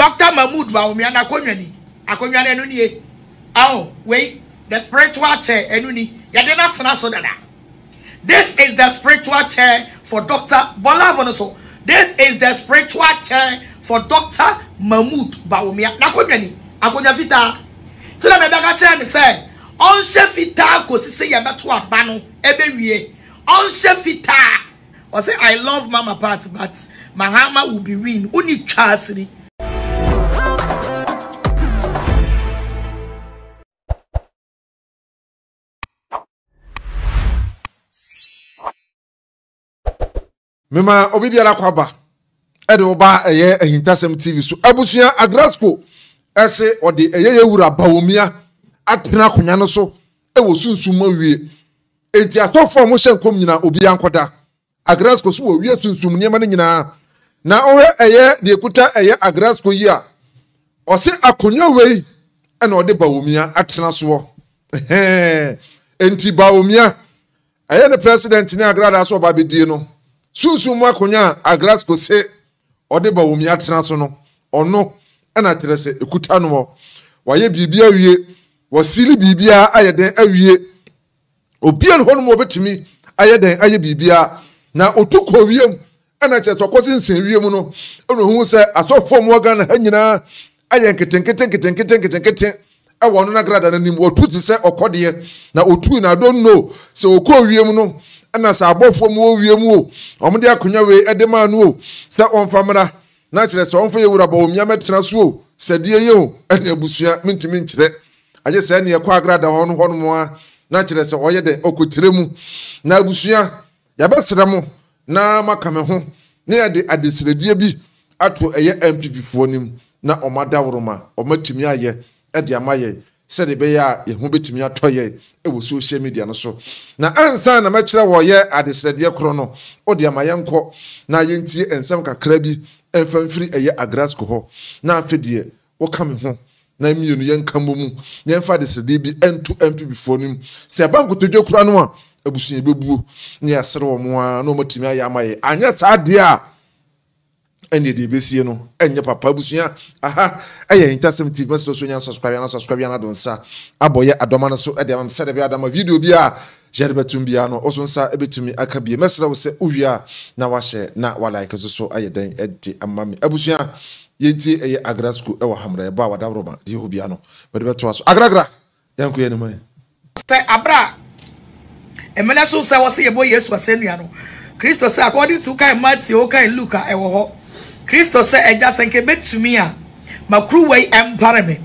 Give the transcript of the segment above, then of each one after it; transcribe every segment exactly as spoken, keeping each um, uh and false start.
Doctor Mahmoud Bawumia na konwani akonwa na nuni aho wait the spiritual chair enuni ya dey na funa so dada. This is the spiritual chair for Doctor Bola Vonoso. This is the spiritual chair for Doctor Mahmoud Bawumia na konwani akonwa vita tila me daga chair me say on fita ko sisi ya beto aba no ebe wie on fita or say I love Mama Pat but Mahama will be win uni chasri. Mema obibiara kwaba ede oba eye Ahintasem T V so abusua agrasko ese ode eye yewura Bawumia atena kunya no so e wo sunsuma wie enti atofo mo hyenkom nyina obi ankoda agrasko so wo wie sunsum niema ne nyina na ohe eye de kuta eye agrasko yi a ose akonya wei ene ode Bawumia atena so eh enti Bawumia eye ne president ni Agradaa so oba bedie no Susu mwakonya agrasko se ode Bawumia atena no ono ena terese ekuta no waye bibia wie wasili bibia ayeden awie obi en hono mo betimi ayeden aye bibia na otuko wiem ena che tokosi nsen wiem no eno hu se atofo mo gana ha nyina ayen ketenketen ketenketen ketenketen ewo no na Agradaa nanim otuti se okode na otu na don no se okọ wiem no ana sa abofo mu owiemu o omde akonya we edema anu o se onfamra na kire se onfo yewura Bawumia metena so o se die ye o ene abusua mintimi nkire aje se ne ekwa Agradaa hono hono mo a na kire se oye de okotire mu na abusua ya besere mu na makame ho na ye de adesiredie bi ato eye M P P fo nim na omada woroma omatimi aye e de amaye se de be ya ye ho betimi atoye ewo social media no so na ansa na machira wo ye adesrede kro no odiama yenko na yentie ensem kakra bi enfamfiri eye agrasko ho na afedie wo kame ho na mienu yenka momu na enfa adesrede bi entu mp before nim se banko todwe kro no a abusuye bebuo na yasere wo mo a na omotimi aye amaye anya saa de a ene de besie no enye papa abusuya aha eye Ahintasem T V must also nyan subscribe na subscribe na don sa aboye adoma na so e de am sede be adama video bi a jerbetum bi a no oso nsa ebetumi aka bi mesra wo se owia na wa share na wa like so so aye den e de amami abusuya yenti eye agrasko e wa hamra e ba wa dawroba de ho bi a no be beto aso agragra yanku ye ne man se abra emela so se wo se ye bo Yesu asenua no Christo say according to kai Matthew kai Luke e wo ho Christo se eja senke betumi a makruwei empare me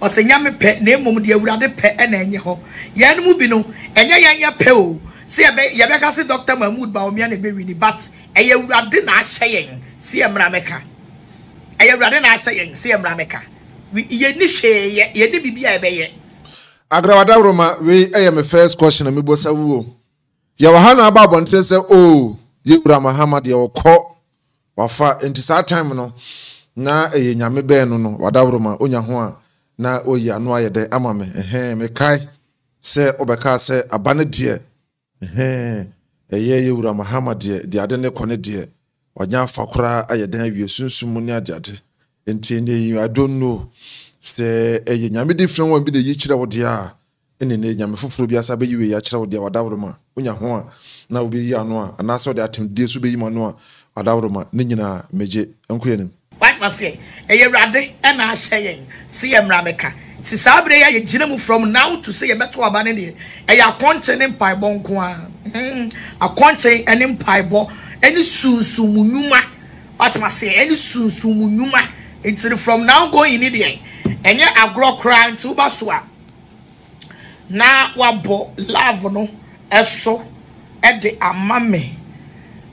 osenya me pe na emom de awurade pe na enye ho yan mu bi no enye yan ya pe o se ebe ye beka se Doctor Mahmoud Bawumia na be wini but eye awurade na ahyeyen se emra meka eye awurade na ahyeyen se emra meka ye ni hweye ye de bibia ebe ye Agrawada Roma we eye me first question me bo sawo ye wa hana aba abontre se o ye wura Mahama de okọ wafa enti sa time no na eye nyame be no no wadawroma onya ho a na oyi anu aye de amame ehe me kai se obeka se abane de ehe eye yewura Mahama de de ade ne kone de onya fa kora aye de awie sunsumu ni ade ade enti ne I don't know se eye nyame different one bi de yichira wode a ene ne nyame foforo bi asa be yiwe ya chira wode wadawroma onya ho a na obi yi anu a na so de atem de so be yi manu a wadawroma ne nyina meje enkoyenim what was say eye urade e na ahyeyen se emra meka si sabre ya yegina mu from now to say beto aba ne de e ya konche ne mpaibọ nko a a konche ene mpaibọ ene sunsumu nyuma what was say ene sunsumu nyuma until from now going in there enye agro cry ntu ba so a na wabo love no eso e de amame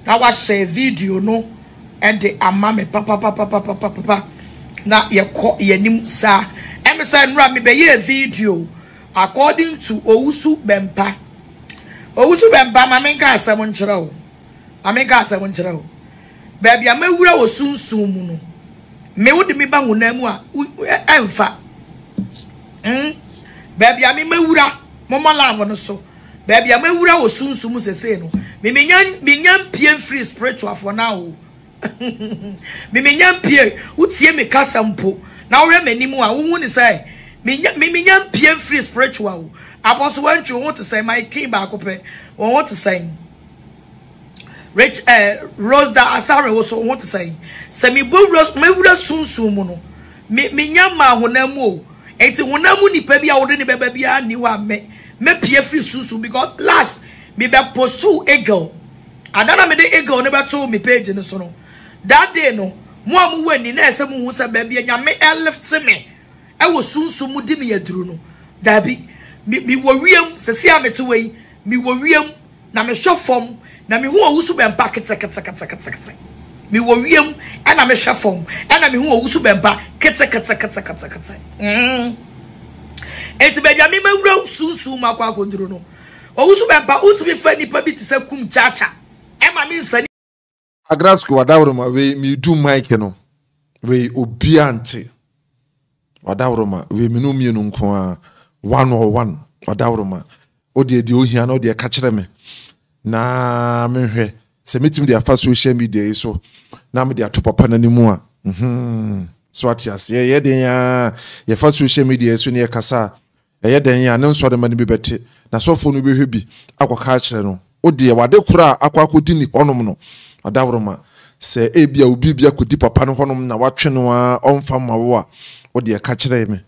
na wa share video no and the amame papa papa papa papa na ye ko ye nim sa em say nra me be ye video according to Owusu Bempah Owusu Bempah mamenka asem nkyere o mamenka asem nkyere o ba bia mawura osunsun mu no me wodi me ba honamu a emfa mm ba bia me mawura momalawo no so ba bia mawura osunsun mu sese no me menyan menyan pien free spiritual for now Mimi nyampie utie me kasa mpo na wore manimu a wo ni sai mimi nyampie free spiritual apostle wantwe wo to say my king ba akopɛ wo want to say rich eh rose da asare wo so wo to say sɛ me bo rose me wura sunsun mu no me me nyama honam o enti honam nipa bia wo de ne beba bia ni wa me me pie free sunsun because last me be post two eagle adana me de eagle ne ba to me page ne so no. That day no, mo mu weni na ese mu husa baby nyame lift me. I was soon so mudi me yedru no. Dabi mi mi wo wiem sese ameto wei, mi wo wiem na me hwe fom na me hu Owusu Bempah kete kete kete kete kete. Mi wo wiem e na me hwe fom, e na me hu Owusu Bempah kete kete kete kete kete. Mm. Eti baby mi ma wura sunsun ma kwa kodru no. Owusu Bempah utbi fa ni pa bi ti se Kumchacha. E ma mi nsa Agrasco Wadawroma we mi do Mike no we obiante Wadawroma we minu mi no nko one or one Wadawroma o de de ohia na o de ka me na mehwe se metim de afa social media so na me de atopapa na nimu a mhm so atias ye ye den ya ye fa social media so ne ye kasa ye den ya ne nso de mani bebete na sofo no behwe bi akwaka akire no o de wade kura akwa akodi ni onom no Adavroma se ebia obi bia kodi papa no honum na watwe no a onfa mawo a wo de ka kire me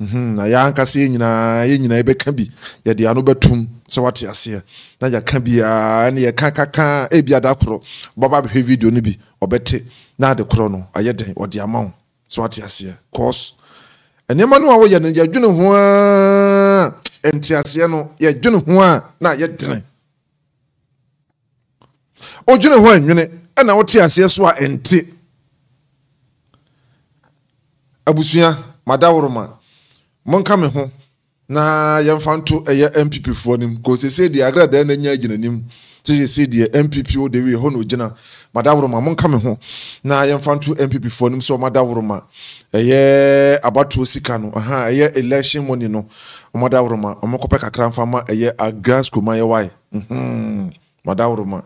mhm na ya anka se nyina ye nyina ebe ka bi ye de ano betum se wate ase na ya ka bia na ye ka kaka ebia da kro baba be video no bi obete na de kro no aye den wo de amawo se wate ase cause enema no a wo ye no ya dwene ho a entiase no ye dwene ho a na ye den Ojune ho anwune na wote ase so a ente abusua madawroma monka me ho na yemfanto eye M P P fo nim ko se se de Agradaa na nya agina nim se se de M P P o de we ho no gina madawroma monka me ho na yemfanto M P P fo nim so madawroma eye abato sika no aha eye election money no madawroma omokopɛ kakran fama eye Agrasco maye wai mhm madawroma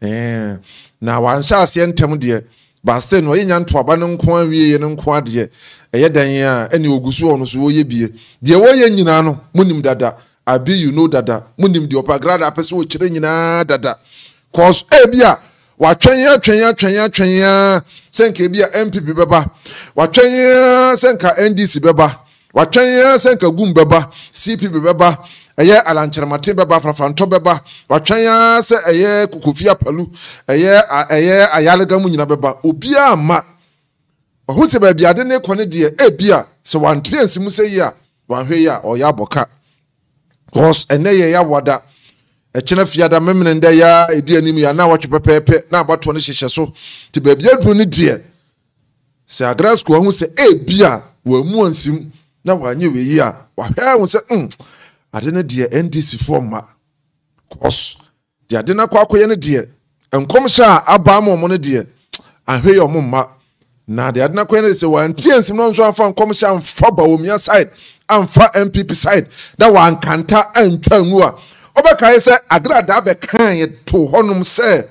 eh na wansa ase ntem de baste no yenya ntoaba no nko awie ye no nko ade eye dan ya ene ogusu ono so ye bie de wo ye nyina no munim dada abi you know dada munim de opa grada pese wo kire nyina dada cause e bia watwen ya twen ya twen ya twen ya senka bia M P P beba watwen ya senka N D C beba watwen ya senka gum beba C P P beba Aye alanchermate beba franfanto beba watwan ya se aye kokofia palu aye aye ayalega munyina beba obi ama ohuse ba biade ne kone de e bia se wantriensi mu se ya wanhwe ya oyaboka cause eneye ya wada e chena fiada memnenda ya edi anim ya na watwe pepepe na abato ne hyehye so ti ba bia dru ne de se Agrasco ahu se e bia wa mu ansim na wanye we ya wahwe se mm adena de N D C forma cause de adena kwa akoye ne de enkomsha abamo mo ne de ahwe yo mma na de adena kwa ne se wanti ensim no nso afa enkomsha amfa Bawumia side amfa M P P side da wan kanta antwanwu a obeka se Agradaa be kan ye to honum se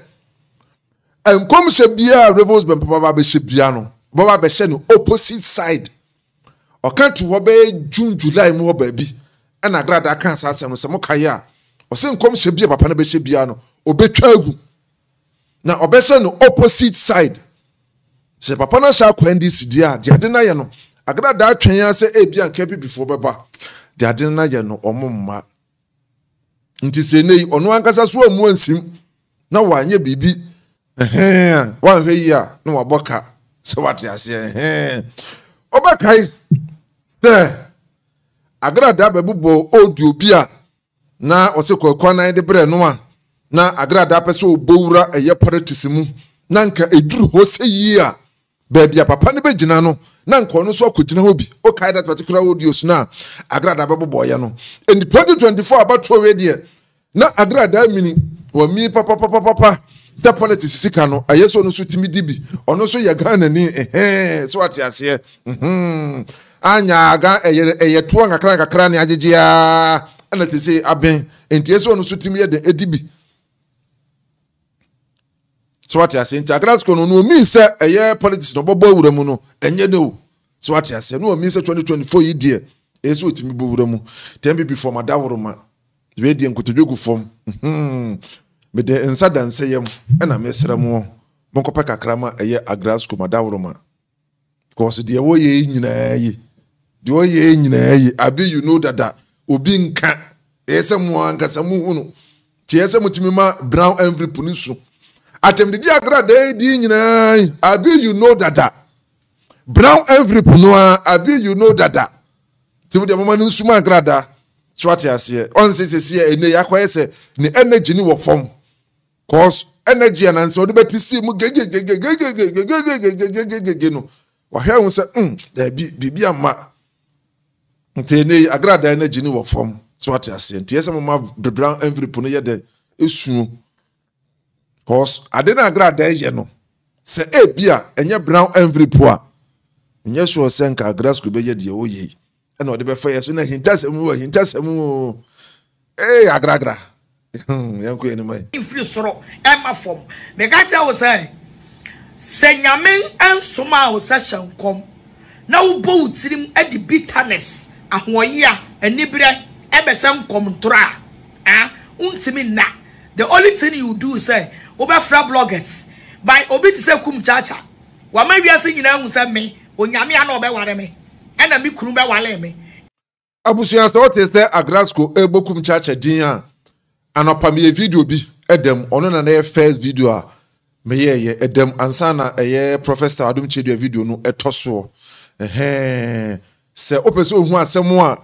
enkomsha bia Rev Owusu Bempah be she bia no baba be she no opposite side o kan to wo be June July mo ba bi na Agradaa kan sa asem so mokaye a ose nkom hye bia papa na be hye bia no obetwa agu na obese no opposite side se papa na sha kwa N D C dia dia de na ye no Agradaa twen ya se e bia nka bi before beba dia de na ye no omomma nti se nei ono ankasa so amu ansim na wanye bibi eh wan hwe ya na waboka so wate ase eh obakai se Agradaa bebubo odio bia na osekokwa nan de bre no a na Agradaa pese obowura eye politics mu na nka eduru ho seyi a ba bia papa ne begina no na nka ono so akogina ho bi o kai that particular audio so na Agradaa bebubo ye no in twenty twenty-four about two year na Agradaa mini wo mi papa papa papa step politics sika no ayeso no so timidi bi ono so ye gana ni eh so ati ase mhm anya aga eye to ngakra ngakra ne ajegia ana te se aben enti eso no so timi ye de edibi So what you are saying? Agradaa's kono no means say a year politics no bobo wuremu no enye no. So what you are saying? No means say twenty twenty-four yi die. Ezu otimi bo wuremu. Tembi before ma da woroma. We die nkotodwogu form. Mhm. Me de ensa danse yam e na mesremu. Monkopa kakrama eye Agradaa's kono ma da woroma. Because de wo ye nyina yi. De wo ye nyina yi. Abi you know that that obi nka ese mu anka samu hunu. Ti ese mutimi ma brown envelope ni so. Atem di Agradaa di nyina abi you know dada brown every punoa abi you know dada ti de mama nsu ma Agradaa swati ase on se se se ene yakwa se ne energy ni wo form cause energy and so do beti si mu gege gege gege gege gege no wa hia won se mm da bi bibia ma ntene Agradaa energy ni wo form swati ase ti ese mama brown every puno ye de esu. Because I didn't agree that you know. Say, hey, beer, and you brown every poor. And you should send a grass could be the old ye. And all the before soon as he does a move, he does a move. Hey, Agradaa. Young Queen, my influence, Emma form. The Gacha was saying, send your men and some hours session come. Now boats him at the bitterness. And Hoya and Nibra Eberson come tra. Ah, untimina. The only thing you do is say, Oba fra bloggers by Obi to say Kumchacha. What may be a singing now, send me, or Yamian or Bewareme, and a Mikumba Waleme. Abusias, what is there a grad school, a Bokum Chacha Dian, and upon me a video be at them on an air first video. May ye at them and sana a year professor Adam Chedia video no a tosso. Eh, say open so one someone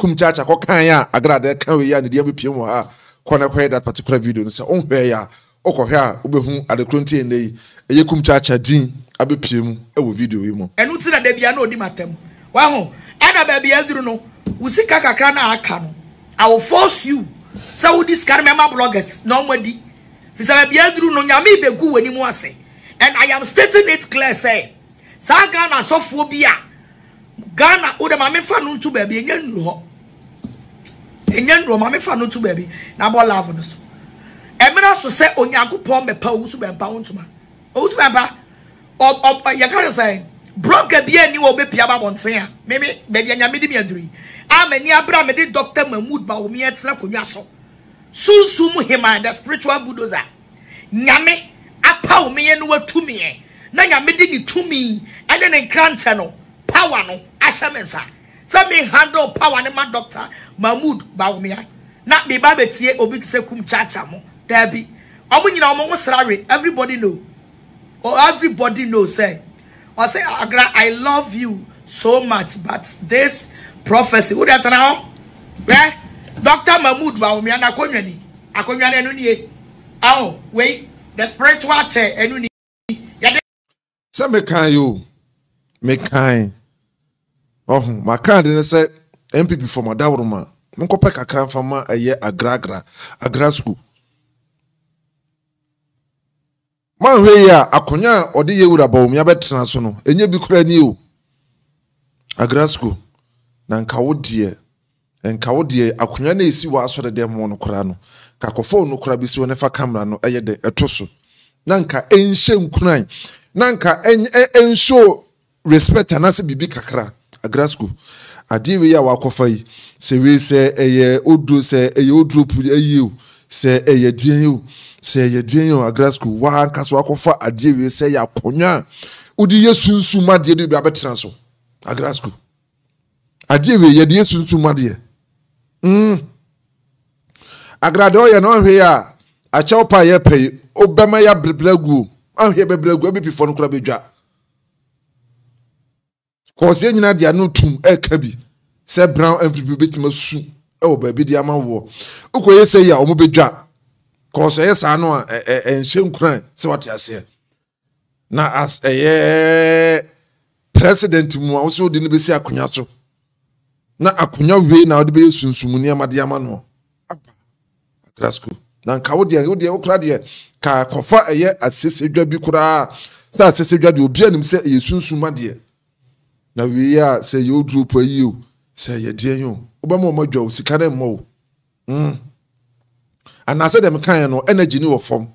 Kumchacha Kokaya, Agradaa Kawian, the other Pimo are. Kwanakwa that particular video no say onhwe ya okohwa obehun adekonti enei eye Kumchacha din abepiem e wo video yi mo enu ti na da bia na odi matam wa ho e na ba bia duru no usika kakra na aka no I will force you say we discard member bloggers no madi fi say bia duru no nyame begu wani mu ase and I am stating it clear say saga na sophobia Ghana odema me fa no ntu ba bia nyanu ho enyan do mama me fa no tu baby na bo love no so emira so se onyankopon me pa Owusu Bempah ontuma Owusu Bempah ob ya ka say broker bi ani wo be pia ba bonten a me me be dia nya me di me aduri amani abra me di Doctor Mahmoud Bawumia tsena konwa so sunsum hima the spiritual bulldozer nyame apa wo me no watumi e na nyame di ni tumi ade ne krante no power no ahyamensa. Some may handle power and my Doctor Mahmoud Bawumia. Not me babetie obi se Kumchacha mo. Debbie. Omunyi na omo sorry. Everybody know. Or oh, everybody know say. Or say Agra, I love you so much, but this prophecy. Who that now? Where? Doctor Mahmoud Bawumia na konwani. Akonwani enu nie. Oh, wait. The spiritual chair enu nie. Ya say me kan you. Me kan. Oh, my card and I said M P P for my Dawroma. Monkopek a cram for my a year a gragra, a grad school. Man, we are a conya or the Yura Bow, my bed transform, and you be crying you. A grad school. Nankao dear, and Kao dear, a conyane see was for the demon corano. Cacophone no crabby see whenever camera no aye de a tosso. Nanka ain't shame crying. Nanka ain't show respect and answer bibi kakra. Agradaa school adi we ya wakofa yi se we se eye odru se eye odru puli eyu se eye dien yo se eye dien yo Agradaa school wa kaso wakofa adi we se ya konya udi yesunsuma de de bi abetranso Agradaa school adi we ye de yesunsuma de mm Agradaa o ye no hwe ya a chawpa ye pay obema ya bebregu anhwe bebregu abi pifo no kura bedwa. Cause any na dia no tum e kabi se brown every betima su e o baby dia mawo ukoye say ya o mo bedwa cause e sa no en hyenkran se wat ase na as eh president mu a so di ne be si akonya so na akonya we na o de be sunsumu ne amade ama no aba Agradaa na ka wo dia wo dia wo kra dia ka kofa eye asesedwa bi kra sa asesedwa de obi anim se e sunsuma de. Na we are say you drew for you, say ye dear you. Obama Mojo, Sicana Mo. Hm. And I said, I'm kind of energy new form.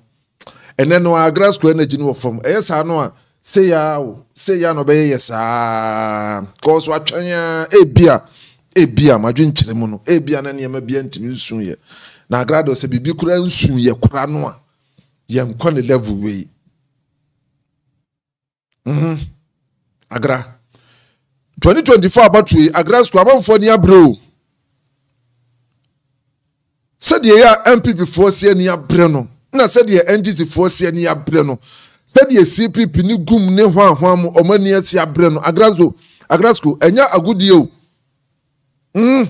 and then no grass to energy no from yes I know say ya say ya no be yes ah cause what chanya ebia ebia madwen kyeremu no ebia na ne ma bia ntimi nsuye na Agradaa se bibi kura nsuye kura no a ye mko ne level we mhm Agra twenty twenty-four battery Agradaa square amfo ni abro said ya M P P force ni abre no na said ya N D C force ni abre no said ya C P P ni gum ne hwan hwan mo omani ati abre no Agradaa Agradaa school enya agudie Mm.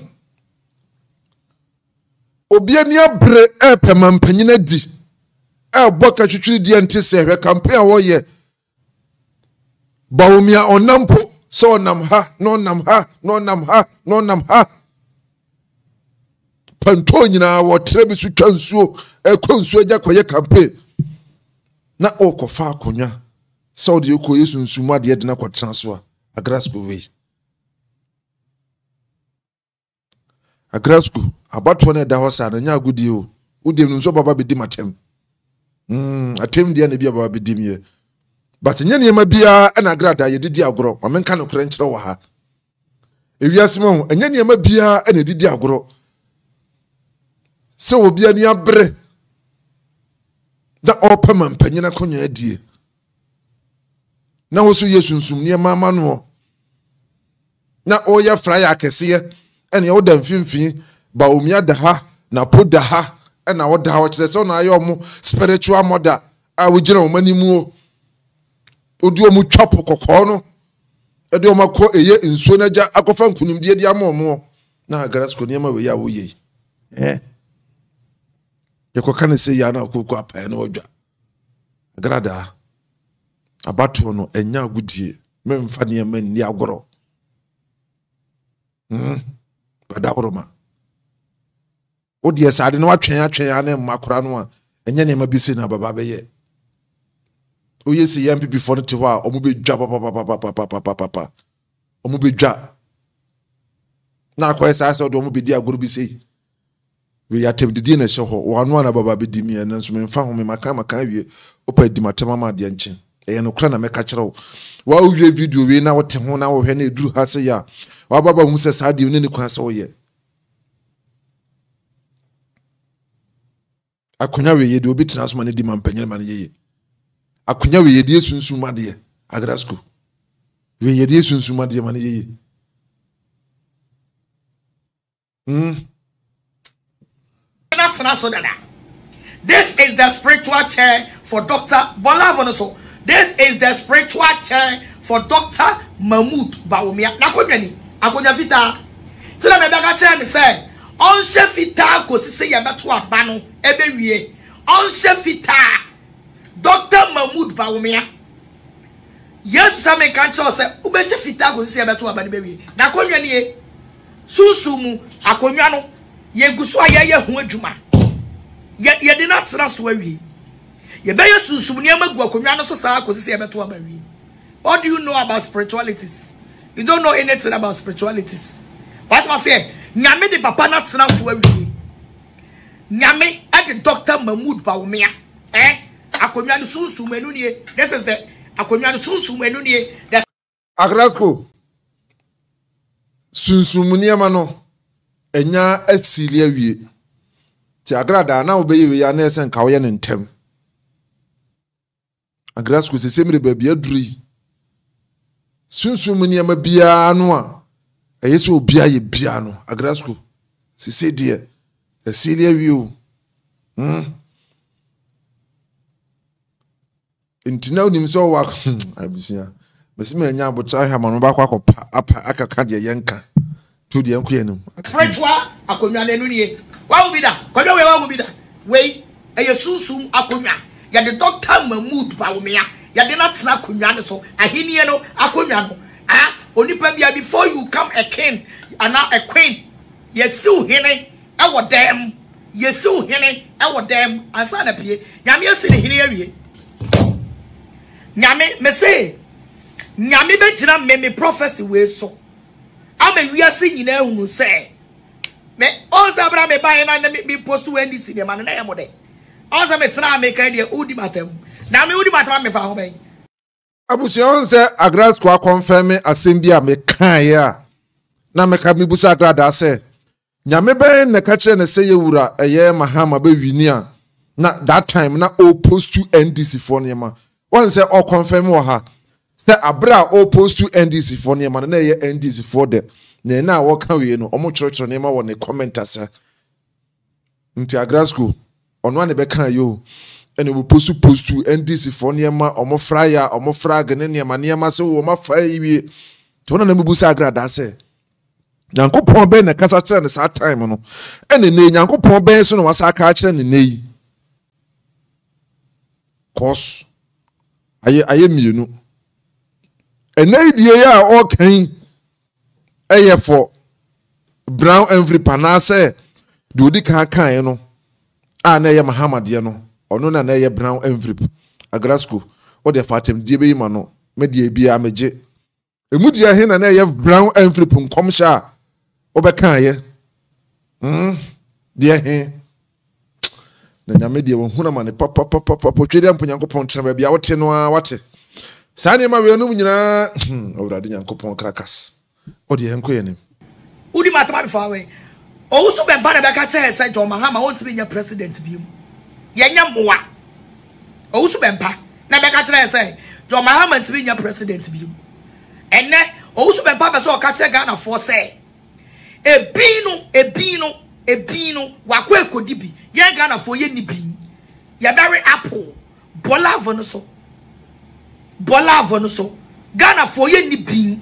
Obienia bre e pemampanyina di e boka twitwiri di ante sehwe campaign ho ye Bawumia onampo so nam ha no nam ha no nam ha no nam ha pantonyina wo trebi su twansuo e konsuo jakoye campaign na okofa akonya so de ko Yesu nsuma de de na ko transfer Agradaa we Agradaa about one da hosa na nya gudi o udem nso baba bedi matem mm atem dia na bia baba bedi me but nya ne ma bia na Agradaa ye didi agoro ma menka no kran kire wa ha ewiase mo nya ne ma bia na didi agoro se obi ani abre da opema mpanyina konya adie na hoso Yesu nsum ne ma ma no na oya frya akese ene oda mfimfin Bawumia daha na podaha ena oda ha okire so na ayom spiritual mother awujira omanimu odi omu twapo kokko no edi omako eye nsuo naja akofa nkunimdie dia momo na Agradaa ko niema we ya wo ye eh yekoka ne se ya na okoko apan na odwa Agradaa abato no enya agudie memfa niema ni agoro mhm Badabroma. O dear side, no atwen atwen ana makora no a enye ne ma bi se na baba be ye. O yesi ye M P P for te ho a omo be dwa papa papa papa papa. Omo be dwa. Na akwa esa asa do omo be di agoro bi sei. We ya tem di na hye ho, o ano ana baba be di mi na nso me fa ho me maka maka wie opa di matema ma de nche. Eye no kra na meka kire wo. Wa o wie video we na wo te ho na wo hwe na eduru ha se ya. Wa baba hu se saa de ne ne kwa so ye. Akonya we ye de obi tena so ma ne di mampanyere ma ne ye. Akonya we ye de sunsun ma de Agradaa school. We ye de sunsun ma de ma ne ye. Mm. This is the spiritual chair for Doctor Bola Vonoso. This is the spiritual chair for Doctor Mahmoud Bawumia. Na konyani, akonya vita. Tila me baga chair ni say. Onche fita ko sisi ya batu abano ebe wie. Onche fita Doctor Mahmoud Bawumia. Yesu sa me kancho se ube she fita ko sisi ya batu abano ebe wie. Na konyani ye. Susumu akonyano ye guswa ye ye huwe juma. Ye ye dina tsira suwe wie. Ye be ye susumu ni ame guwa konyano so saa ko sisi ya batu abano wie. What do you know about spiritualities? You don't know anything about spiritualities. What must say? Nyame de papa na tsena so awie. Nyame at Doctor Mahmoud Bawumia. Eh? Akonwa no sunsun manu nie. This is the akonwa no sunsun manu nie. Agradaa. Sunsun munie ma no. Enya asili awie. Ti Agradaa na obeye we ya na ese nka wo ye ntem. Agradaa se semre ba bia duri. Sunsun munie ma bia no a. Yes, will be a piano, a grass school. She said, dear, a senior view. Hm. Intinal him so work. I be sure. Miss Mania would try her monobacco up Akacadia Yanka to the Uncle. French war, I could not enunye. What will be that? Come away, what will be that? Wait, a susum acunia. Yet the Doctor Mahmoud Bawumia. Yet did not snap cuniano so. I hear you know, acuniano. Ah. Onipabia, before you come a king and now a queen, you still hearing our damn, you still hearing our damn, and son of ye, Yamia sin here ye. Yami, me say, Yami Benjamin made me prophecy with so. I mean, we are seeing you know who say, Me all Sabra may buy and I make me post to N D C, the man and I am a day. Oza metina meka ide udi matem. Na me udi matem me fa ho ben. Abusion se Agradaa kwa confirm asem bi a meka ya. Na meka mibusa Agradaa se nyame ben ne ka kire ne se yewura eye Mahama be wini a. Na that time na o post to N D C for nyama. One se o confirm wo ha. Se abra o post to N D C for nyama na ye N D C for de. Ne na wo ka we no omo chiro chiro nyama wo ne commenters. Nti Agradaa school on one bekan yo and we post post to N D C for nyama omo frya omo frag ne nyama nyama se wo ma fa yiwe to na na mebusa Agradaa se Nyankopon ben na kasa kire ne sa time no ene ne Nyankopon ben so na wasa ka kire ne nei cause aye aye mienu ene die ya o kan eye for brown every panase de odi kan kan no a na ye Muhammad ye no ono na na ye brown envelope Agradaa o de fatem die be yima no me die bia meje emu die he na na ye brown envelope Kumchacha o be kan ye mm die he na nya me die wo huna ma ne pa pa pa pa pa twere ampo Nyankopon tena ba bia wo te no a wate sa ne ma we no nyina awrade Nyankopon krakas o de enko ye ne udi matama be fa we Owusu Bempah na beka che say Doctor Mahama won't be your president bi mu. Ye nya moa. Owusu Bempah na beka che say Doctor Mahama won't be your president bi mu. Enne Owusu Bempah be so ka che Ghana for say. Ebi no, ebi no, ebi no wakwa ekodi bi. Ye Ghana for ye ni bi. Ye very apple. Bola vono so. Bola vono so. Ghana for ye ni bi.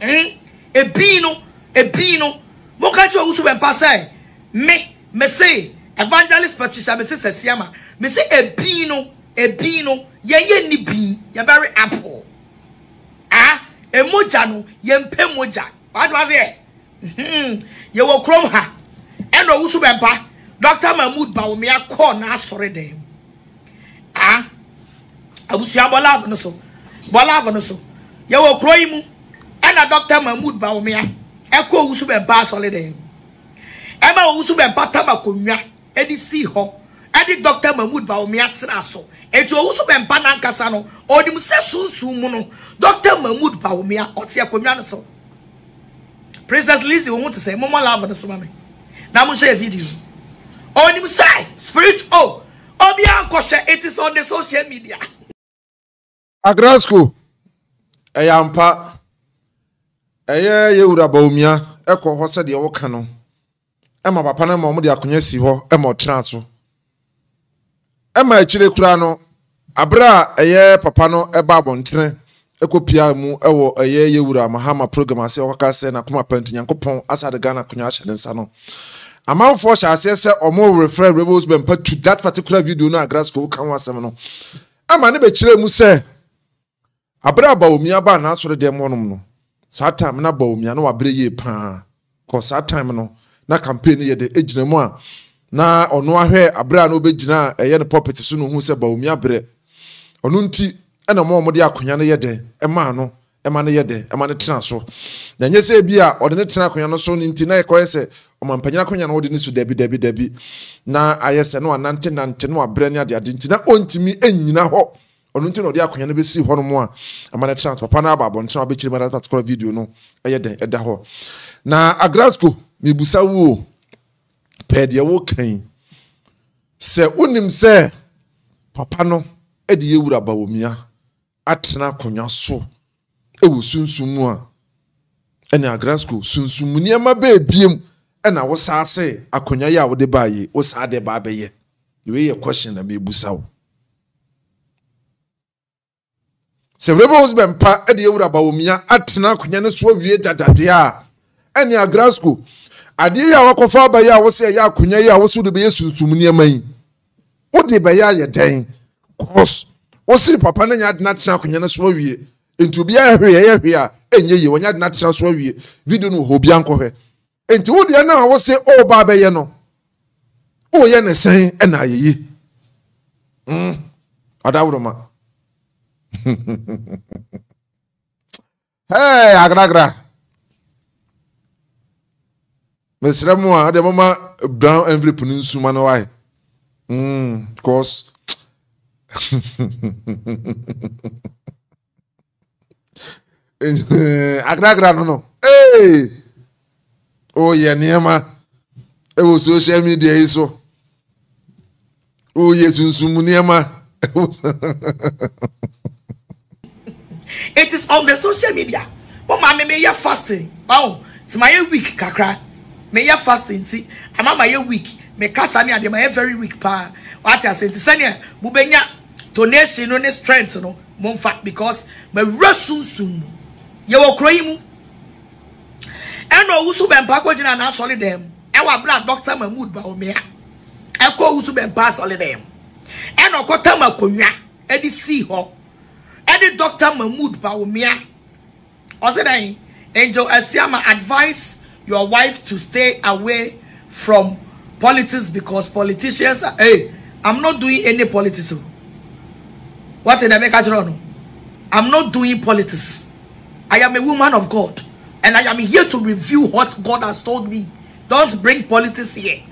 Mm. Ebi no, ebi no Mokacho Owusu Bempah say me me say evangelist Patricia me say Sesiama me say ebi no ebi no ye ye ni bi ye very apple ah emoja no ye mpe moja what was here mhm ye wo krom ha and Owusu Bempah Doctor Mahmoud Bawumia call na asore dem ah abusia bola no so bola no so ye wo kroimu and Doctor Mahmoud Bawumia Eko Owusu Bempah solide. Ema Owusu Bempah tabakonwa edi si ho. Edi Doctor Mahmoud Bawumia tsena so. Eti Owusu Bempah nankasa no odim se sunsun mu no. Doctor Mahmoud Bawumia oti akonwa no so. Princess Lizzie we want to say momo love no so mama. Na mo share video. Odim say spirit oh. Obi ankohwe it is on the social media. Agradaa school. Eyampa Eye yewura Bawumia ekọ ho sede wo ka no ema papa na ma omo de akonya si ho ema otranso ema ekire kura no abra eye papa no eba abontre ekopia mu ewo eye yewura Mahama program ase okaka se na kuma pant Nyankopon asade Ghana akonya ahye nsa no amamfo sha ase se omo refer Rev Owusu Bempah to that particular video no Agradaa wo kan wasem no ema ne be kire mu se abra Bawumia ba na asore de mo no Satam na Bawumia no abre ye pa ko satam no na campaign ye de ejina mu a na ono ahwe abra na obejina eye ne property so no hu se Bawumia bre ono nti e na mo mo de akonya no ye de e ma no e ma no ye de e ma ne tena so na nye se bi a ode ne tena akonya no so nti na ekoye se o ma mpanyina akonya no ode ne su dabi dabi dabi na ayese no anante nante no abre ne ade ade nti na ontimi ennyina ho onu ntino de akonya no besi ho no mo a amane trans papa na ababo ntino abechiri mara particular video no eye den eda ho na Agradaa mi busa wo pe de wo kan se unim se papa no e de yewura Bawumia atena akonya so e wo sunsumu a ene Agradaa sunsumu ni ma ba biem ene wo sa se akonya ya wo de baaye wo sa de ba be ye we ye question na mi busa wo Se Owusu Bempah e de yewura Bawumia atena akonya ne so wie dadade a ene Agradaa ade ya wakofa ba ya wo se ya akonya ya wo so de be yesusum ne man wo de be ya ye den cross wo se papa na nya atena akonya ne so wie enti obi ya hwe ya hwe a enye ye wonya atena atena so wie video no ho bia nko hwe enti wo de na wo se o ba ba ye no o ye ne sen ene ayeye mm adawroma hey, Agradaa. Mister Moa, the mama brown every peninsula no way. Mm, because Agra Agra no no. Hey, oh yeah, Niema. It was social media iso. Oh yes, Niema. It is on the social media. But my me ya fasting. Wow, it's my week, Kakra. Me ya fasting. See, I'm on my week. Me kasani ade my very weak pa. What I say to Sanya, Mubenya, Toneshi, no strength, no, Monfat, because my Rasun soon. You will cry mu. And Owusu Bempah Kojina and I solid them. Our black Doctor Mahmoud Bawumia. I call Owusu Bempah solid them. And Okotama Kunya, Eddie Seaho. Eddie Doctor Mahmoud Bawumia. Osedai, Angel Asiama advise your wife to stay away from politics because politicians are, hey, I'm not doing any politics. What did I make a journal? I'm not doing politics. I am a woman of God and I am here to review what God has told me. Don't bring politics here.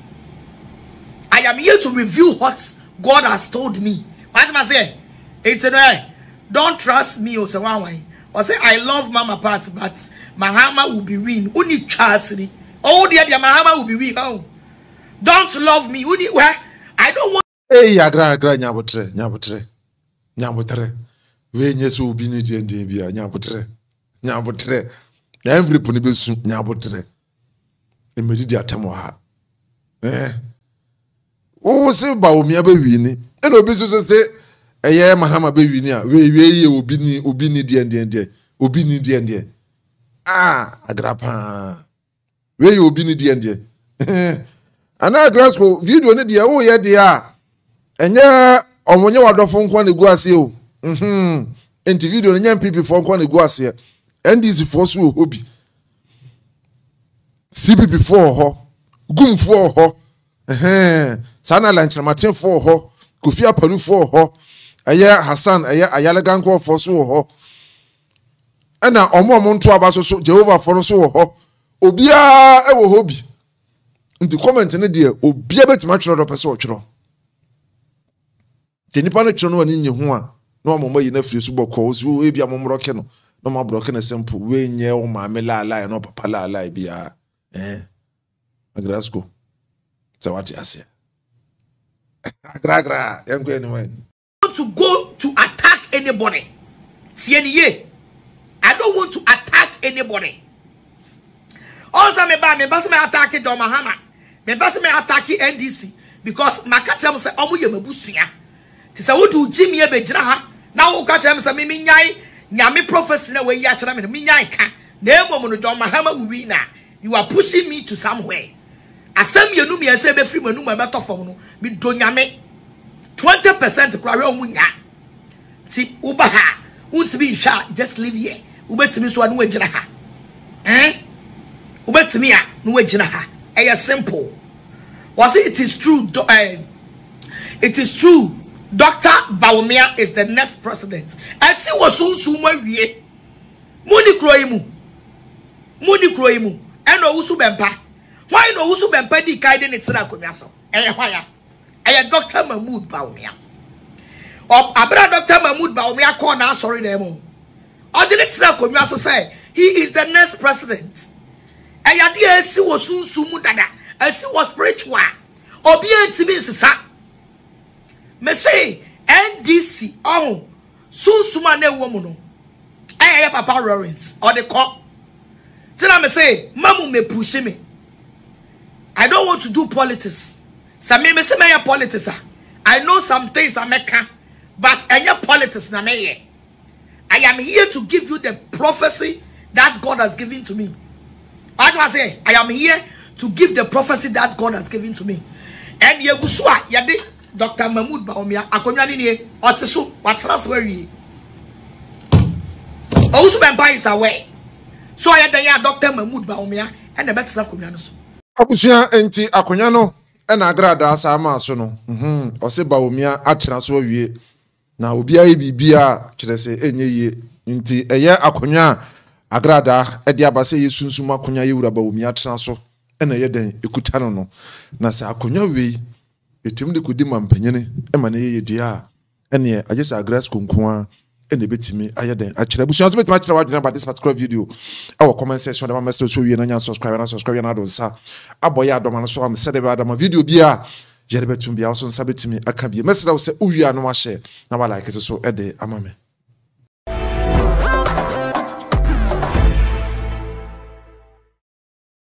I am here to review what God has told me. What I say? It's a don't trust me or say or say I love Mama Pat, but Mahama will be win. Only chastity. Oh dear, dear Mahama will be win. Oh. Don't love me. Who need where? I don't want. Hey, Agra Agra, nyabotre, nyabotre, nyabotre. We nyesu ubini di ndi biya, nyabotre, nyabotre. Na every punibe sun nyabotre. Emedi di atamoha. Eh. Oh, se ba o miya be wini. Eno bisu se se. Eye Mahama be wini a. We we ye ubini ubini di ndi ndi. Ubini di ndi. Ah, Agra pa. We ye ubini di ndi. Eh. And now, Glasgow, video need ya, oh, yeah, they are. And yeah, on when you are the phone call, you go as you. Mm hmm. And the video, and young people phone call, you go as here. And this is for so hobby. C P P for her, Gum for her, eh, Sana Lanch, Martin for her, Kofia Palu for her, Aya Hassan, Aya Ayalaganko for so her. And now, on one month to Abaso, Jehovah for so her. Obia, I will hobby. Into comment in a dear, or be a bit much rather persuadable. Tenipana Chono and in your one, no more my nephew super calls, who will be a momrocano, no more broken a simple way near my mela lie and papa lie be a Agrasco. So what I say? Agra, I'm going away. I don't want to go to attack anybody. C N A, I don't want to attack anybody. Also, me ba me basi me attacking Doctor Mahama, me basi me attacking N D C because my catcher must say omu ye me busuya. Ti say odu Jimmy ye be jira ha na o catcher must say me mi nyai nyame prophecy na we ya chira me mi nyai ka na emo no Doctor Mahama wi na you are pushing me to somewhere. Asem ye nu me say be free me nu me beto fo no me do nyame twenty percent kwara omu nya. Ti uba ha unti bi nsha just leave here. Ubetimi so anu we jira ha. Eh? Ubetimia no wejina ha. Eye simple. Was it is true do, uh, it is true Doctor Bawumia is the next president. I see was soon soon wie. Moni kroimu. Moni kroimu. And Owusu Bempah. Why no Owusu Bempah di kai de ne tira komia so? Eye hwaya. Eye Doctor Mahmoud Bawumia. Or abra Doctor Mahmoud Bawumia call na sorry dem o. Or de ne tira komia so say he is the next president. And your dear see was soon soon dada. I see was spiritual. Obedient to me, sister. Me say N D C. Oh, soon soon ne woman. I have Papa Lawrence or the cop. Then I me say, Mamu me push me. I don't want to do politics. Some me me say me politics. I know some things I make, but any politics na me here. I am here to give you the prophecy that God has given to me. I say I am here to give the prophecy that God has given to me. And Yegusua, Yadi, Doctor Mahmoud Bawumia, Akonyanini, Otisu, Watsaswari. Owusu Bempah is away. So I had Doctor Mahmoud Bawumia and the Betsna Kunyanus. Abusia, Enti, Akonyano, and Agradaa Sama Sono, hm, Ose Bawumia, Atraswari. Now, Bia Bia, Chese, Enye, Inti, Eye Akonya. Agradaa edi abase yesu nsuma akonya yewura Bawumia tena so ena ye den ekuta no no na se akonya wei Etimde kudima mpenyene emane ye dia ene agesa agras konkwa ene betimi ayeden akyere busu antu betimi akyere wadwena about this particular video our comment section dem message so we na nya subscribe na subscribe na don sa aboya adoma no so am said about adoma video bia jere betum bia so nsabetimi aka bia message da wo se uwi anu ahye na wa like so so ede amame.